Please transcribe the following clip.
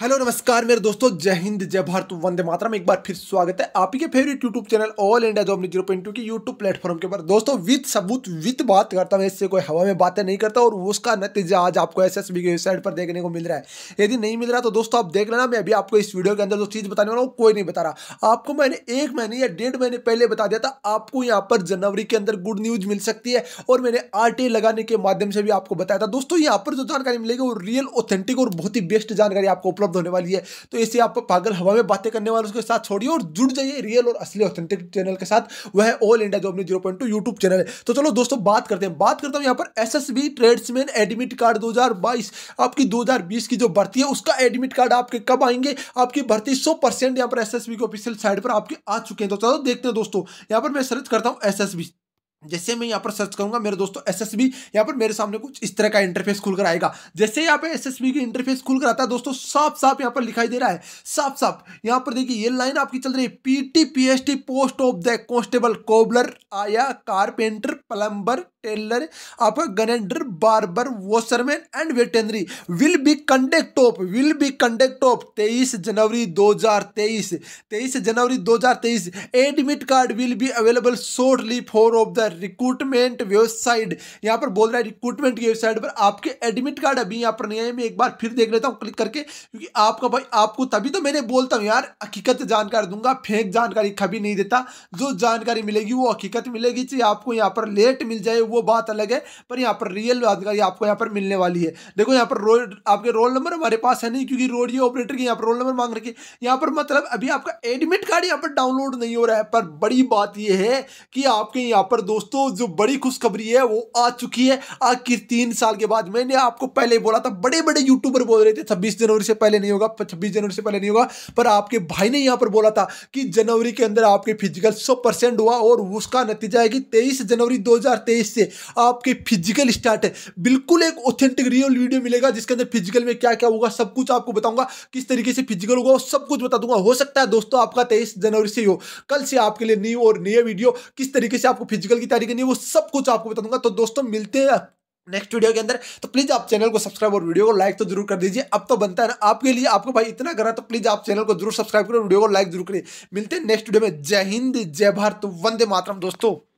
Hello नमस्कार मेरे दोस्तों, जय हिंद जय भारत वंदे मातरम। एक बार फिर स्वागत है आपके favourite YouTube channel all India job news 0.2 की यूट्यूब प्लेटफॉर्म के ऊपर। दोस्तों विद सबूत विद बात करता हूँ, इससे कोई हवा में बातें नहीं करता और उसका नतीजा आज आपको एसएसबी की वेबसाइट पर देखने को मिल रहा है। यदि नहीं मिल रहा तो दोस्तों आप देख लेना, मैं अभी आपको इस वीडियो के अंदर जो चीज़ बताने वाला हूँ कोई नहीं बता रहा। आपको मैंने एक महीने या डेढ़ महीने पहले बता दिया था आपको यहाँ पर जनवरी के अंदर गुड न्यूज़ मिल सकती है और मैंने RTA लगाने के माध्यम से भी आपको बताया था। दोस्तों यहाँ पर जो जानकारी मिलेगी वो रियल ऑथेंटिक और बहुत ही बेस्ट जानकारी आपको होने वाली है, तो इसे आप पागल हवा में बातें करने वालों के साथ छोड़िए और जुड़ जाइए रियल और असली ऑथेंटिक चैनल के साथ। वह है all India job news 0.2 YouTube channel है। तो चलो दोस्तों बात करता हूं यहां पर एसएसबी ट्रेड्समैन एडमिट कार्ड 2022। आपकी 2020 की जो भर्ती है उसका एडमिट कार्ड आपके कब आएंगे। आपकी भर्ती 100% यहां पर एसएसबी की ऑफिशियल साइट पर आपके आ चुके हैं। तो चलो देखते हैं दोस्तों, यहां पर मैं सर्च करता हूं एसएसबी। जैसे मैं यहाँ पर सर्च करूंगा मेरे दोस्तों एसएसबी, यहाँ पर मेरे सामने कुछ इस तरह का इंटरफेस खुलकर आएगा। जैसे यहाँ पे एसएसबी के इंटरफेस खुलकर आता है दोस्तों, साफ साफ यहाँ पर लिखाई दे रहा है, साफ साफ यहाँ पर देखिए ये लाइन आपकी चल रही है, PTP, post of the constable, cobbler, आया, कारपेंटर, प्लम्बर, टेलर, आपका gardener, barber, washerman and veterinary will be conduct of 23 January 2023। 23 January 2023 admit card will be available shortly for of the recruitment website. यहां पर बोल रहा है recruitment की website पर आपके एडमिट कार्ड अभी यहां पर नहीं आए। मैं एक बार फिर देख लेता हूं क्लिक करके, क्योंकि आपका भाई आपको तभी तो मैंने बोलता हूं यार हकीकत जानकारी दूंगा, फेक जानकारी कभी नहीं देता। जो जानकारी मिलेगी वो हकीकत मिलेगी, चाहे आपको यहां पर लेट मिल जाए वो बात अलग है, पर यहां पर रियल जानकारी आपको यहां पर मिलने वाली है। देखो यहां पर आपके रोल नंबर हमारे पास है नहीं, क्योंकि रोडियो ऑपरेटर के यहां पर रोल नंबर मांग रखे। यहां पर मतलब अभी आपका एडमिट कार्ड यहां पर डाउनलोड नहीं हो रहा है, पर बड़ी बात यह है कि आपके यहां पर दोस्तों जो बड़ी खुशखबरी है वो आ चुकी है आखिर 3 साल के बाद। मैंने आपको पहले बोला था, बड़े बड़े यूट्यूबर बोल रहे थे 26 जनवरी से पहले नहीं होगा, 26 जनवरी से पहले नहीं होगा, पर आपके भाई ने यहां पर बोला था कि जनवरी के अंदर आपके फिजिकल 100% हुआ और उसका नतीजा है कि 23 जनवरी 2023 से आपके फिजिकल स्टार्ट है। बिल्कुल एक ऑथेंटिक रियल वीडियो मिलेगा जिसके अंदर फिजिकल में क्या क्या होगा सब कुछ आपको बताऊंगा, किस तरीके से फिजिकल होगा सब कुछ बता दूंगा। हो सकता है दोस्तों आपका 23 जनवरी से हो, कल से आपके लिए न्यू और नया वीडियो, किस तरीके से आपको फिजिकल की तारीख नहीं वो सब कुछ आपको बता दूंगा। तो दोस्तों मिलते हैं नेक्स्ट वीडियो के अंदर, तो प्लीज आप चैनल को सब्सक्राइब और वीडियो को लाइक तो जरूर कर दीजिए। अब तो बनता है ना आपके लिए, आपको भाई इतना करा तो प्लीज आप चैनल को जरूर सब्सक्राइब करो, वीडियो को लाइक जरूर करिए। मिलते हैं नेक्स्ट वीडियो में। जय हिंद जय भारत वंदे मातरम दोस्तों।